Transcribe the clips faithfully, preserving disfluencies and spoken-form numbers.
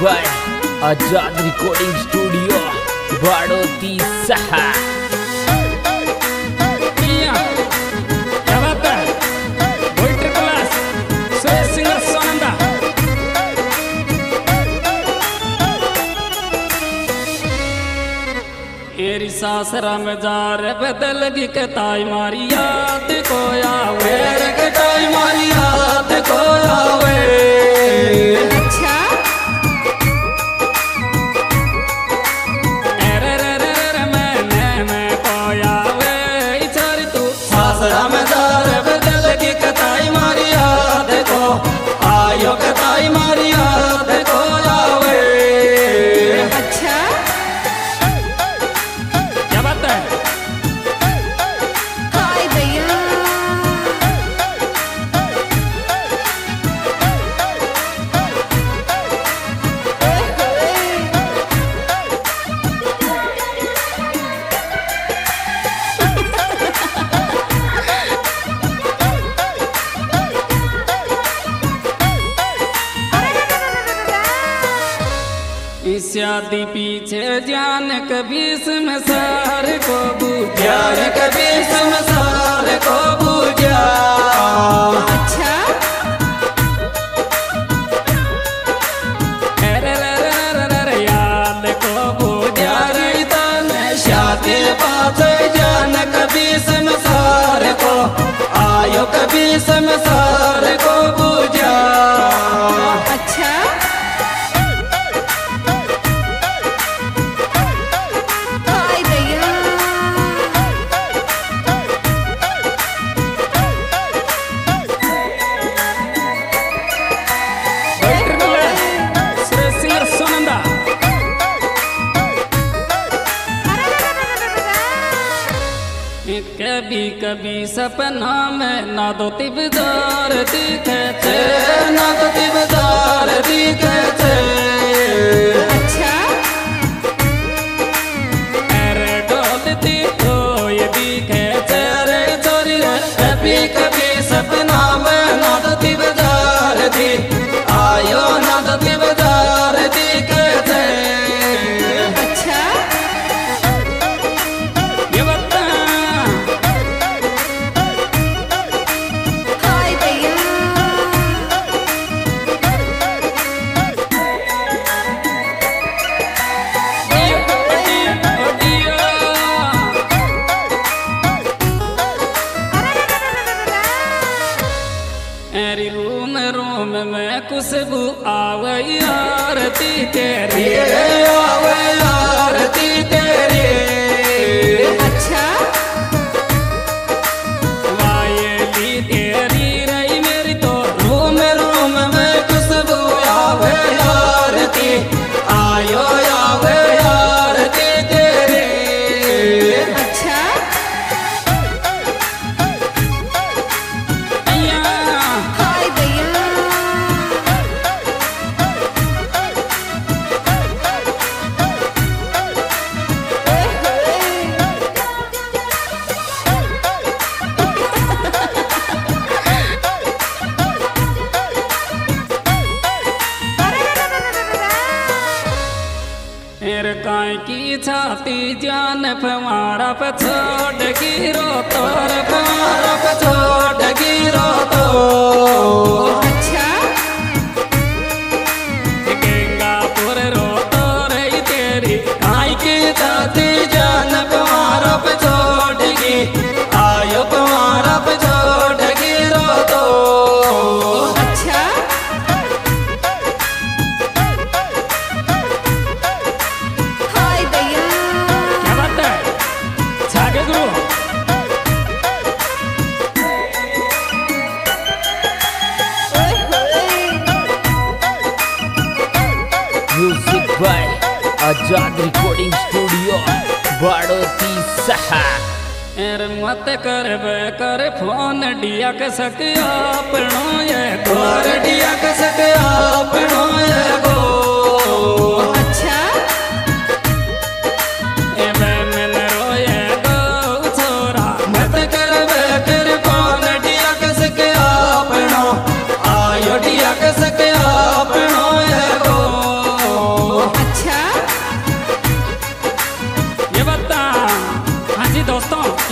Bye Azad recording studio बाड़ोती सहा। क्या बात है, world class Suresh singer Sonanda. एरी सासरा में जा रे बदल गी के ताई मारी याद को आवे रे के ताई मारी याद को आवे। शादी पीछे जान कभी संसार को बुझा कभी संसार को बुझा। अच्छा अरे रे याद को बुझा शादी पास जान कभी संसार को आयो कभी संसार को बुझा। अच्छा कभी कभी सपना में ना दो तिबदार दिखे थे ना दो तिबदार दिखे थे। अच्छा अरे डोलती तो ये दिखे थे रे चोरी। कभी कभी सपना में ना दो तिबदार दी आयो ना दो तिबदार दिखे थे। अच्छा खुशबू आवे आरती तेरी आवे आरती तेरी। अच्छा वायली तेरी रही मेरी तो रूम रूम में खुशबू आवे आरती आयो आवे आरती तेरी। अच्छा की छाती जान फवारा पे छोड़ गिरो तोर फवारा पे छोड़ गिरो तो। अच्छा गंगापुर रो तो रही तेरी आई की छाती जान फवारा पे छोड़ गी आयो फवारा पे छोड़ गिरो तो। अच्छा music by Azad recording studio बाड़ोती सहा। अरे मत कर बे कर फोन डिया कसक आपनो ये घर डिया कसक आपनो ये गो। अच्छा ए मन रोए गो छोरा मत कर बे कर फोन डिया कसक आपनो आयो डिया कसक आपनो ये गो।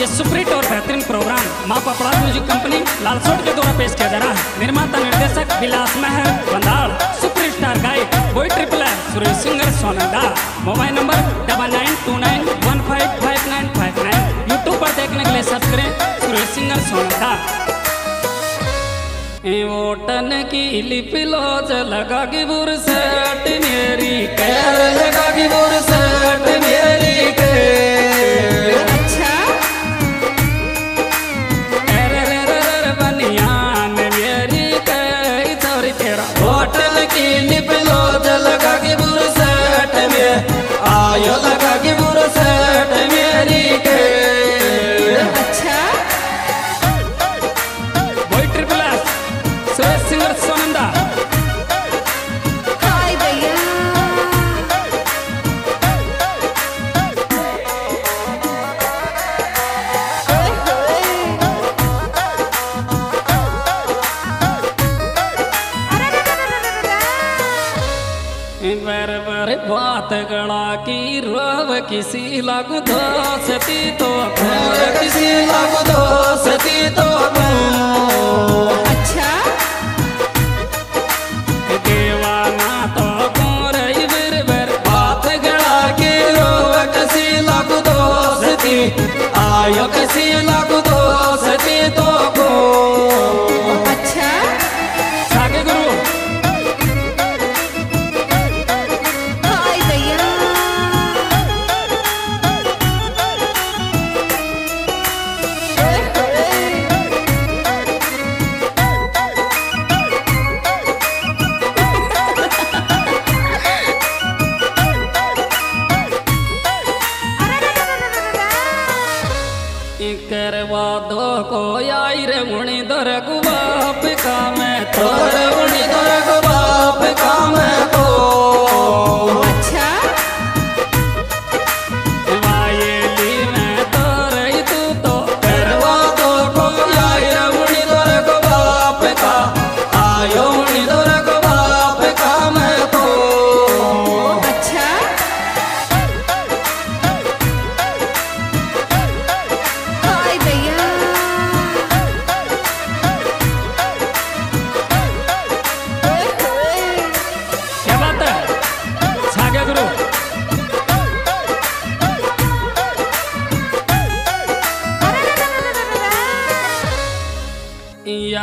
ये सुपरहिट और बेहतरीन प्रोग्राम माँ अपराध म्यूजिक कंपनी लालसोट के द्वारा पेश किया जा रहा है। निर्माता निर्देशक विलास महल बंदाड़, सुपर स्टार गायक वही ट्रिपल है Suresh singer Sonanda. Mobile number double nine two nine one five five nine five nine. YouTube पर देखने के लिए सर्च करें सुरेश सिंगर सोनंदा। वोटन की लिपि लोज लगा कि बुरसट मेरी कैर लगा कि बुरसट मेरी कैर। बात गड़ा की रव किसी लागू दोस्ती तो किसी लागू दोस्ती तो अच्छा देवाना तो रही बेर बेर बात गड़ा की रव किसी लागू दोस्ती आयो किसी लागू दोस्ती तो करवा दो को आई रे मुनि दर गु बाप का मैं तो रे मुनि दर गु बाप का मैं तो अच्छा वायली मैं तो रही तू तो करवा दो को आई रे मुनि दर गु बाप का आयो मुनि दर गु बाप का मैं तो अच्छा।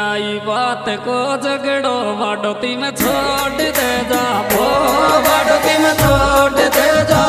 आई बात को झगड़ो बाडोती में छोड़ दे जा वो बाडोती में छोड़ दे जा।